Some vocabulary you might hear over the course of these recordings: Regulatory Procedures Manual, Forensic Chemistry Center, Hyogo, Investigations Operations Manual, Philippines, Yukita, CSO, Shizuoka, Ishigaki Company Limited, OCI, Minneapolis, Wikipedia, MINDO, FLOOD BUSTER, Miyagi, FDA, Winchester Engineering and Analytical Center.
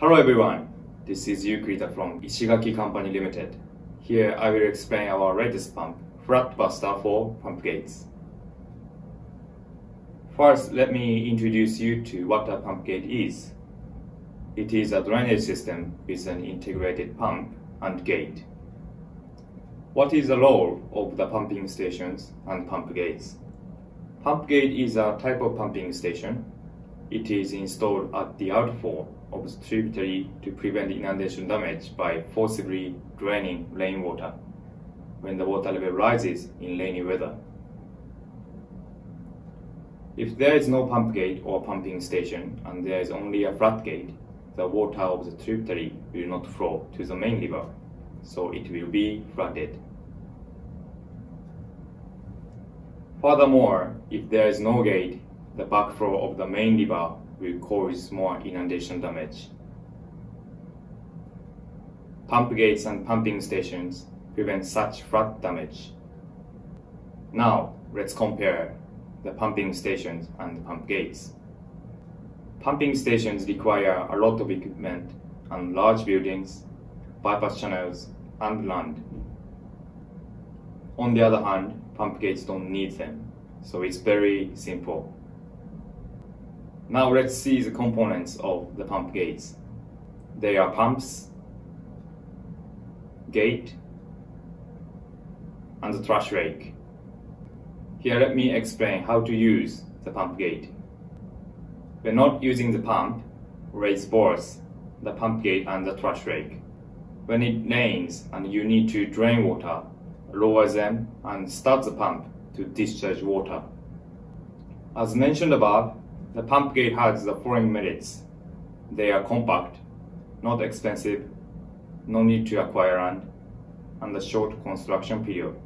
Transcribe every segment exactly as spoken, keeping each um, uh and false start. Hello everyone, this is Yukita from Ishigaki Company Limited. Here I will explain our latest pump, FLOOD Buster for pump gates. First, let me introduce you to what a pump gate is. It is a drainage system with an integrated pump and gate. What is the role of the pumping stations and pump gates? Pump gate is a type of pumping station. It is installed at the outfall of the tributary to prevent inundation damage by forcibly draining rainwater when the water level rises in rainy weather. If there is no pump gate or pumping station and there is only a flood gate, the water of the tributary will not flow to the main river, so it will be flooded. Furthermore, if there is no gate, the backflow of the main river will cause more inundation damage. Pump gates and pumping stations prevent such flood damage. Now, let's compare the pumping stations and pump gates. Pumping stations require a lot of equipment and large buildings, bypass channels, and land. On the other hand, pump gates don't need them, so it's very simple. Now let's see the components of the pump gates. They are pumps, gate, and the trash rake. Here let me explain how to use the pump gate. When not using the pump, raise both the pump gate and the trash rake. When it rains and you need to drain water, lower them and start the pump to discharge water. As mentioned above, the pump gate has the following merits. They are compact, not expensive, no need to acquire land, and a short construction period.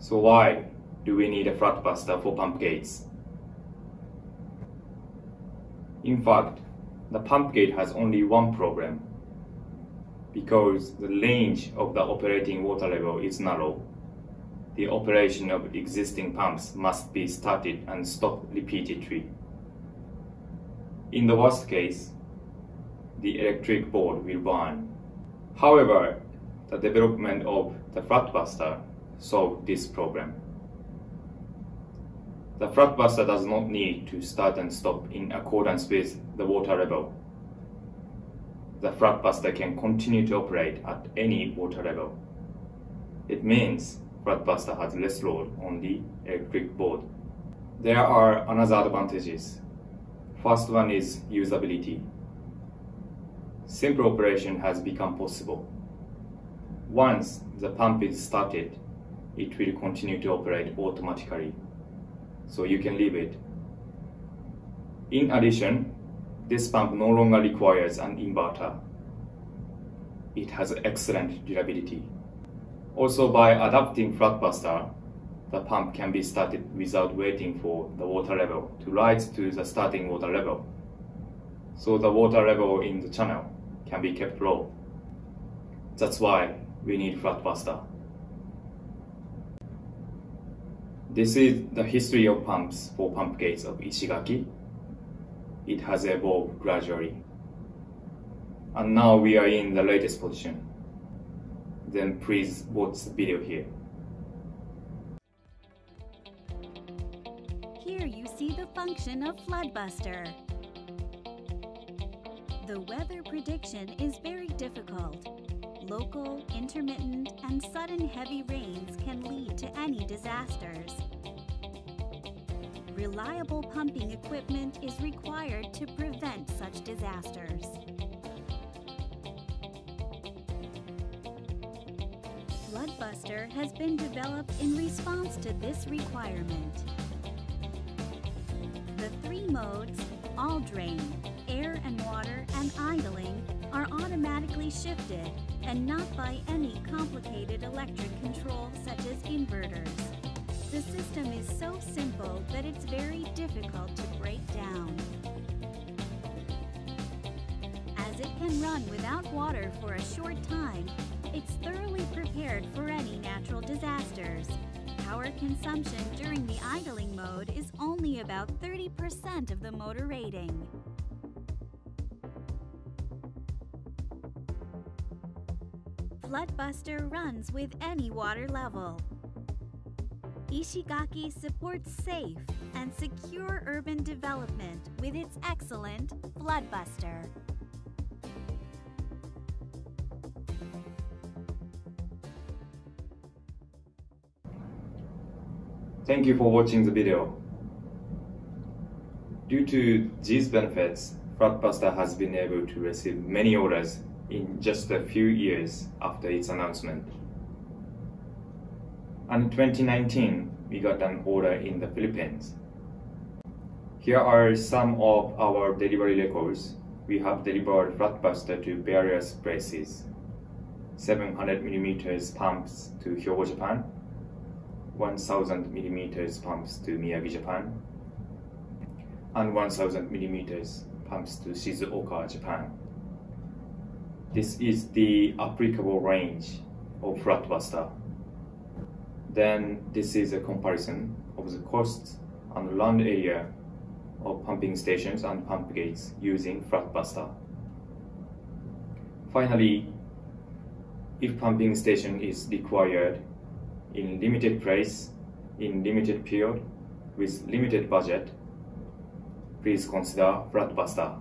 So why do we need a FLOOD buster for pump gates? In fact, the pump gate has only one problem, because the range of the operating water level is narrow. The operation of existing pumps must be started and stopped repeatedly. In the worst case, the electric board will burn. However, the development of the FLOOD buster solved this problem. The FLOOD buster does not need to start and stop in accordance with the water level. The FLOOD buster can continue to operate at any water level. It means FLOOD buster has less load on the electric board. There are another advantages. First one is usability. Simple operation has become possible. Once the pump is started, it will continue to operate automatically, so you can leave it. In addition, this pump no longer requires an inverter. It has excellent durability. Also, by adapting FLOOD buster, the pump can be started without waiting for the water level to rise to the starting water level, so the water level in the channel can be kept low. That's why we need FLOOD buster. This is the history of pumps for pump gates of Ishigaki. It has evolved gradually, and now we are in the latest position. Then please watch the video here. Here you see the function of FLOOD buster. The weather prediction is very difficult. Local, intermittent, and sudden heavy rains can lead to any disasters. Reliable pumping equipment is required to prevent such disasters. FLOOD buster has been developed in response to this requirement. The three modes, all drain, air and water, and idling, are automatically shifted, and not by any complicated electric control such as inverters. The system is so simple that it's very difficult to break down, as it can run without water for a short time. It's thoroughly prepared for any natural disasters. Power consumption during the idling mode is only about thirty percent of the motor rating. Flood Buster runs with any water level. Ishigaki supports safe and secure urban development with its excellent Flood Buster. Thank you for watching the video. Due to these benefits, Flood Buster has been able to receive many orders in just a few years after its announcement. And in twenty nineteen, we got an order in the Philippines. Here are some of our delivery records. We have delivered Flood Buster to various places. seven hundred millimeter pumps to Hyogo, Japan. one thousand millimeter pumps to Miyagi, Japan. And one thousand millimeter pumps to Shizuoka, Japan. This is the applicable range of Flood Buster. Then this is a comparison of the costs and land area of pumping stations and pump gates using Flood Buster. Finally, if pumping station is required in limited place, in limited period, with limited budget, please consider Flood Buster.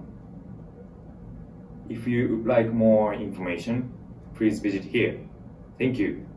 If you would like more information, please visit here. Thank you.